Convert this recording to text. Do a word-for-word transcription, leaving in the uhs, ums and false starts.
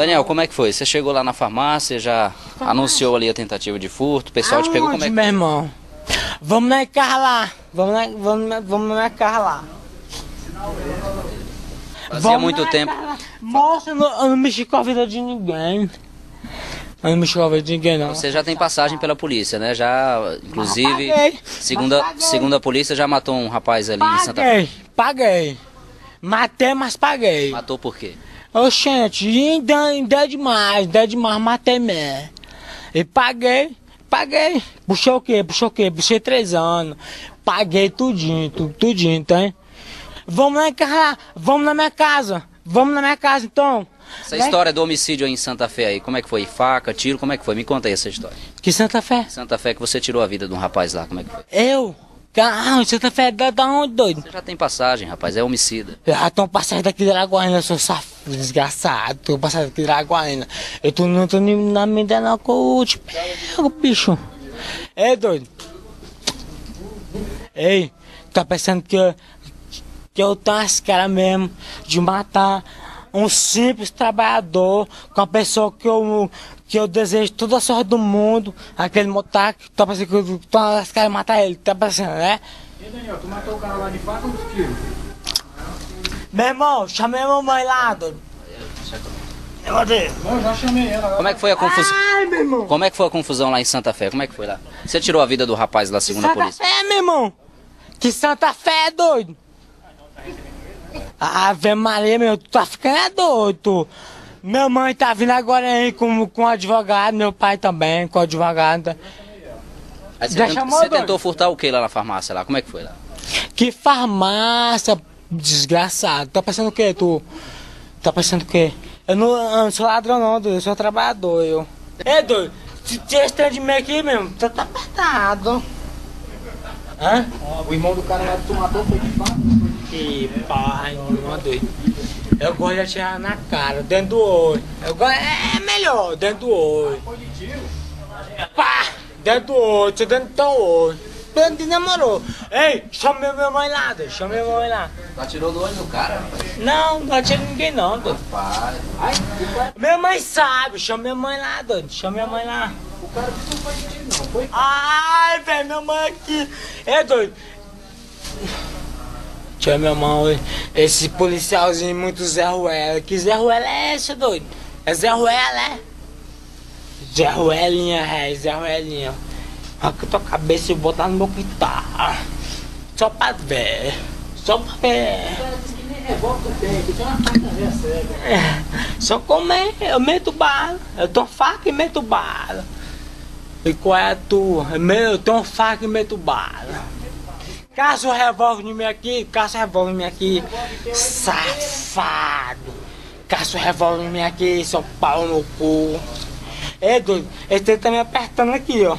Daniel, como é que foi? Você chegou lá na farmácia, já farmácia. anunciou ali a tentativa de furto, o pessoal Aonde, te pegou, como é que... meu irmão? Vamos na carro lá, vamos na, vamos na, vamos na carro lá. Fazia vamos muito tempo... Cara. Moça, eu não, eu não mexi com a vida de ninguém. Eu não mexi com a vida de ninguém, não. Você já tem passagem pela polícia, né? Já, inclusive, segundo, segundo a polícia, já matou um rapaz ali paguei, em Santa Cruz. Paguei, matei, mas paguei. Matou por quê? Oxente, ainda, ainda é demais, ainda é demais, matei mesmo. E paguei, paguei. Puxei o quê? Puxei o quê? Puxei três anos. Paguei tudinho, tu, tudinho, tá? Hein? Vamos lá, cara, vamos na minha casa, vamos na minha casa, então. Essa Vai. história do homicídio aí em Santa Fé, aí, como é que foi? Faca, tiro, como é que foi? Me conta aí essa história. Que Santa Fé? Santa Fé que você tirou a vida de um rapaz lá, como é que foi? Eu? Caramba, Santa Fé da, da onde, doido? Você já tem passagem, rapaz, é homicida. Ah, tô passagem daqui de Araguaína, eu sou safado, desgraçado, tô passagem daqui de Araguaína. Eu tô, não tô nem na minha ideia não, que eu te pego, bicho. Ei, doido. Ei, tá pensando que eu... que eu tenho as caras mesmo de matar um simples trabalhador com a pessoa que eu, que eu desejo toda a sorte do mundo, aquele motaque, tá pensando que eu tenho as caras de matar ele, tá pensando, né? E Daniel, tu matou o cara lá de faca ou de tiro? Meu irmão, chamei a mamãe lá, doido. Eu já chamei ela. Como é que foi a confusão? Ai, meu irmão. Como é que foi a confusão lá em Santa Fé? Como é que foi lá? Você tirou a vida do rapaz lá, segundo a polícia? Santa Fé, meu irmão! Que Santa Fé, doido! Ave Maria, meu, tu tá ficando é doido. Minha mãe tá vindo agora aí com, com advogado, meu pai também, com advogado. Aí você tent, você tentou furtar o que lá na farmácia lá? Como é que foi lá? Que farmácia, desgraçado. Tá pensando o que, tu? Tá pensando o que? Eu não, eu não sou ladrão não, doido, eu sou trabalhador, eu. Ei, doido, se tinha estranho de mim aqui mesmo, tá apertado. Hã? O irmão do cara lá que tu matou foi de fato? Que pai, não é doido. Eu gosto de atirar na cara, dentro do olho. Eu gosto, é melhor, dentro do olho. Pá! Dentro do olho, tô dentro do teu olho. Dentro de namorou. Ei, chamei minha mãe lá, doido. Chamei minha mãe lá. Tu atirou do olho do cara, rapaz? Não, não atirei ninguém não, doido. Rapaz. Minha mãe sabe, chamei minha mãe lá, doido. Chamei minha mãe lá. O cara não foi de tiro não, foi? Ai, velho, minha mãe aqui. É doido. Tchau, meu irmão, esse policialzinho muito Zé Ruela. Que Zé Ruela é esse, doido? É Zé Ruela, é? Zé Ruelinha, é, Zé Ruelinha. Arranca tua cabeça e botar no meu guitarra. Só pra ver. Só pra ver. É, só comer, eu meto bala. Eu tenho faca e meto bala. E qual é a tua? Eu tenho faca e meto bala. Caça o revólver em mim aqui, caça o revólver em mim aqui, safado. Caça o revólver em mim aqui, seu pau no cu. É doido, esse tá me apertando aqui, ó.